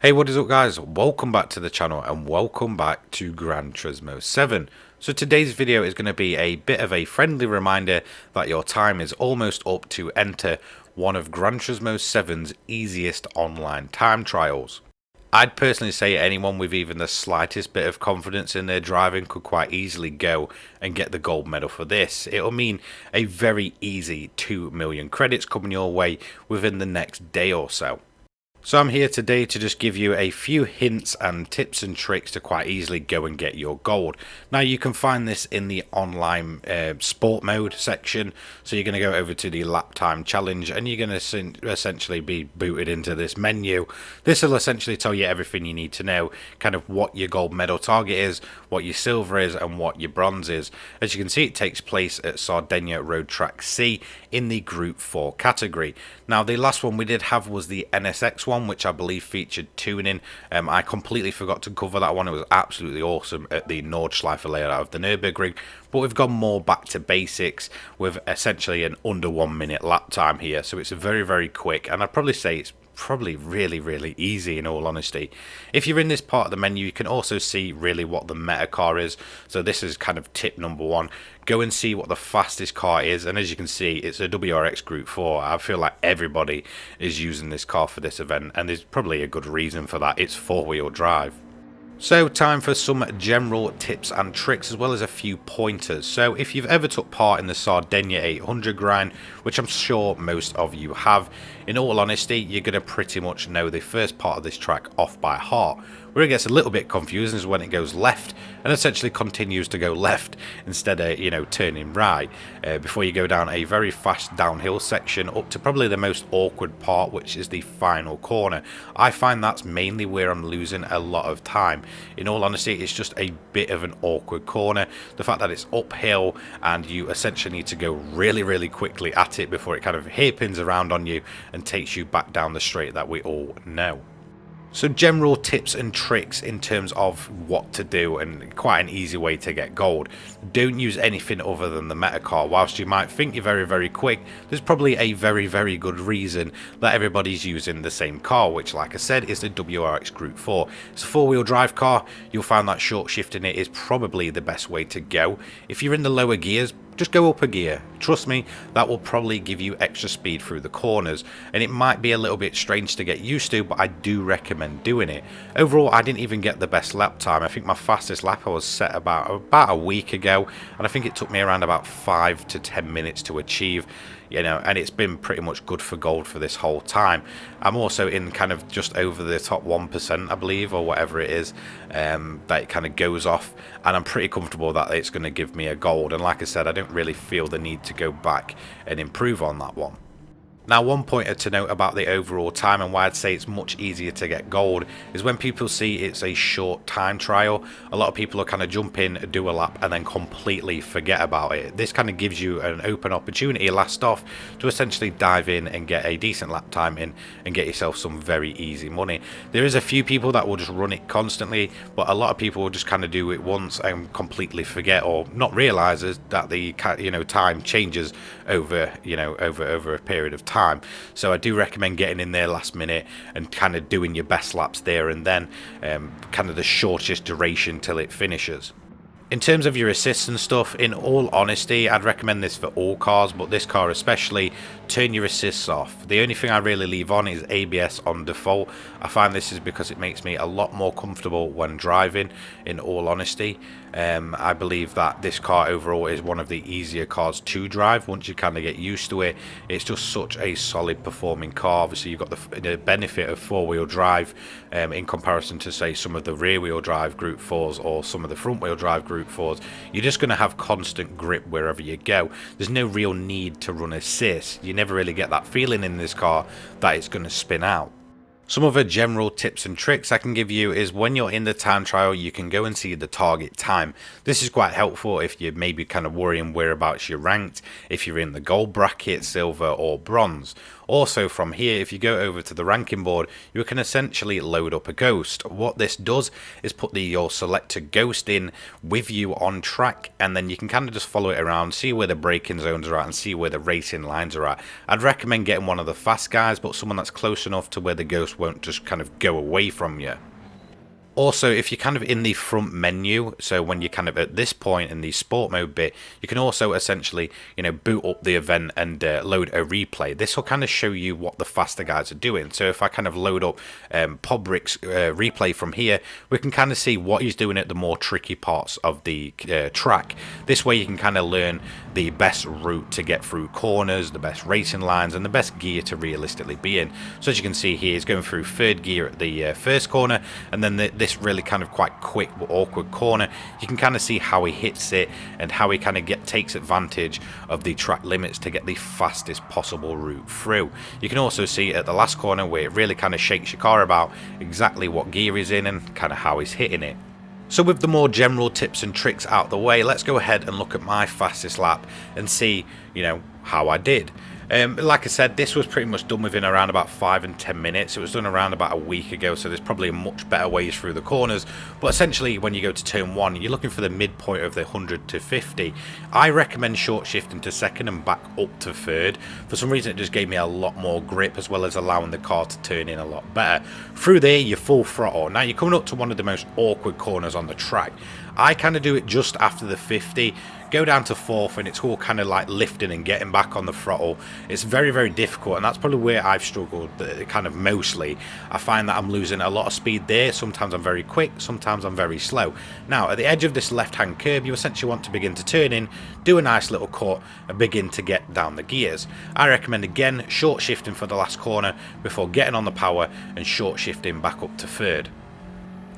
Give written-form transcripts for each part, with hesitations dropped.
Hey, what is up guys, welcome back to the channel and welcome back to Gran Turismo 7. So today's video is going to be a bit of a friendly reminder that your time is almost up to enter one of Gran Turismo 7's easiest online time trials. I'd personally say anyone with even the slightest bit of confidence in their driving could quite easily go and get the gold medal for this. It'll mean a very easy 2 million credits coming your way within the next day or so. So I'm here today to just give you a few hints and tips and tricks to quite easily go and get your gold. Now you can find this in the online sport mode section, so you're going to go over to the lap time challenge and you're going to essentially be booted into this menu. This will essentially tell you everything you need to know, kind of what your gold medal target is, what your silver is and what your bronze is. As you can see, it takes place at Sardinia Road Track C in the Group 4 category. Now the last one we did have was the NSX one, which I believe featured tuning. I completely forgot to cover that one. It was absolutely awesome at the Nordschleife layout of the Nürburgring, but we've gone more back to basics with essentially an under 1 minute lap time here, so it's very, very quick, and I'd probably say it's probably really, really easy in all honesty. If you're in this part of the menu, you can also see really what the meta car is, so this is kind of tip number one. Go and see what the fastest car is, and as you can see, it's a WRX Group 4. I feel like everybody is using this car for this event, and there's probably a good reason for that. It's four-wheel drive. So time for some general tips and tricks as well as a few pointers. So if you've ever took part in the Sardinia 800 grind, which I'm sure most of you have, in all honesty, you're going to pretty much know the first part of this track off by heart. Where it gets a little bit confusing is when it goes left and essentially continues to go left instead of, you know, turning right before you go down a very fast downhill section up to probably the most awkward part, which is the final corner. I find that's mainly where I'm losing a lot of time. In all honesty, it's just a bit of an awkward corner. The fact that it's uphill and you essentially need to go really, really quickly at it before it kind of hairpins around on you and takes you back down the straight that we all know. So general tips and tricks in terms of what to do, and quite an easy way to get gold. Don't use anything other than the meta car. Whilst you might think you're very, very quick, there's probably a very, very good reason that everybody's using the same car, which like I said is the WRX Group 4. It's a four-wheel drive car. You'll find that short shifting it is probably the best way to go. If you're in the lower gears, just go up a gear. Trust me, that will probably give you extra speed through the corners, and it might be a little bit strange to get used to, but I do recommend doing it. Overall, I didn't even get the best lap time. I think my fastest lap I was set about a week ago, and I think it took me around about 5 to 10 minutes to achieve, you know, and it's been pretty much good for gold for this whole time. I'm also in kind of just over the top 1%, I believe, or whatever it is, that it kind of goes off, and I'm pretty comfortable that it's going to give me a gold, and like I said, I don't really feel the need to go back and improve on that one. Now one pointer to note about the overall time and why I'd say it's much easier to get gold is when people see it's a short time trial, a lot of people are kind of jump in, do a lap and then completely forget about it. This kind of gives you an open opportunity last off to essentially dive in and get a decent lap time in and get yourself some very easy money. There is a few people that will just run it constantly, but a lot of people will just kind of do it once and completely forget or not realise that the, you know, time changes over, you know, over a period of time. So I do recommend getting in there last minute and kind of doing your best laps there and then, kind of the shortest duration till it finishes. In terms of your assists and stuff, in all honesty, I'd recommend this for all cars, but this car especially, turn your assists off. The only thing I really leave on is ABS on default. I find this is because it makes me a lot more comfortable when driving, in all honesty. I believe that this car overall is one of the easier cars to drive once you kind of get used to it. It's just such a solid performing car. Obviously, you've got the benefit of four-wheel drive in comparison to, say, some of the rear-wheel drive Group 4s or some of the front-wheel drive Group 4s. You're just going to have constant grip wherever you go. There's no real need to run assists. You never really get that feeling in this car that it's going to spin out. Some other general tips and tricks I can give you is when you're in the time trial, you can go and see the target time. This is quite helpful if you're maybe kind of worrying whereabouts you're ranked, if you're in the gold bracket, silver or bronze. Also from here, if you go over to the ranking board, you can essentially load up a ghost. What this does is put your selected ghost in with you on track, and then you can kind of just follow it around, see where the braking zones are at and see where the racing lines are at. I'd recommend getting one of the fast guys, but someone that's close enough to where the ghost won't just kind of go away from you. Also, if you're kind of in the front menu, so when you're kind of at this point in the sport mode bit, you can also essentially, you know, boot up the event and load a replay. This will kind of show you what the faster guys are doing. So if I kind of load up Podrick's replay from here, we can kind of see what he's doing at the more tricky parts of the track. This way you can kind of learn the best route to get through corners, the best racing lines, and the best gear to realistically be in. So as you can see here, he's going through third gear at the first corner, and then this really kind of quite quick but awkward corner, you can kind of see how he hits it and how he kind of takes advantage of the track limits to get the fastest possible route through. You can also see at the last corner where it really kind of shakes your car about exactly what gear he's in and kind of how he's hitting it. So with the more general tips and tricks out of the way, let's go ahead and look at my fastest lap and see, you know, how I did. Like I said, this was pretty much done within around about 5 and 10 minutes. It was done around about a week ago, so there's probably a much better ways through the corners. But essentially, when you go to turn 1, you're looking for the midpoint of the 100 to 50. I recommend short shifting to second and back up to third. For some reason, it just gave me a lot more grip, as well as allowing the car to turn in a lot better. Through there, you're full throttle. Now, you're coming up to one of the most awkward corners on the track. I kind of do it just after the 50, go down to 4th, and it's all kind of like lifting and getting back on the throttle. It's very, very difficult, and that's probably where I've struggled kind of mostly. I find that I'm losing a lot of speed there. Sometimes I'm very quick, sometimes I'm very slow. Now, at the edge of this left-hand curb, you essentially want to begin to turn in, do a nice little cut, and begin to get down the gears. I recommend, again, short shifting for the last corner before getting on the power and short shifting back up to 3rd.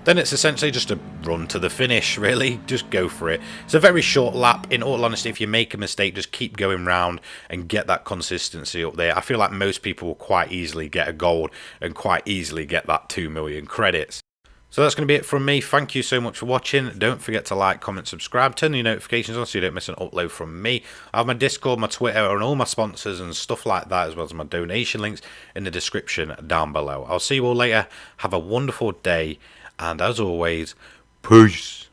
Then it's essentially just a run to the finish, really. Just go for it. It's a very short lap. In all honesty, if you make a mistake, just keep going round and get that consistency up there. I feel like most people will quite easily get a gold and quite easily get that 2 million credits. So that's going to be it from me. Thank you so much for watching. Don't forget to like, comment, subscribe, turn your notifications on so you don't miss an upload from me. I have my Discord, my Twitter, and all my sponsors and stuff like that, as well as my donation links in the description down below. I'll see you all later. Have a wonderful day. And as always, peace.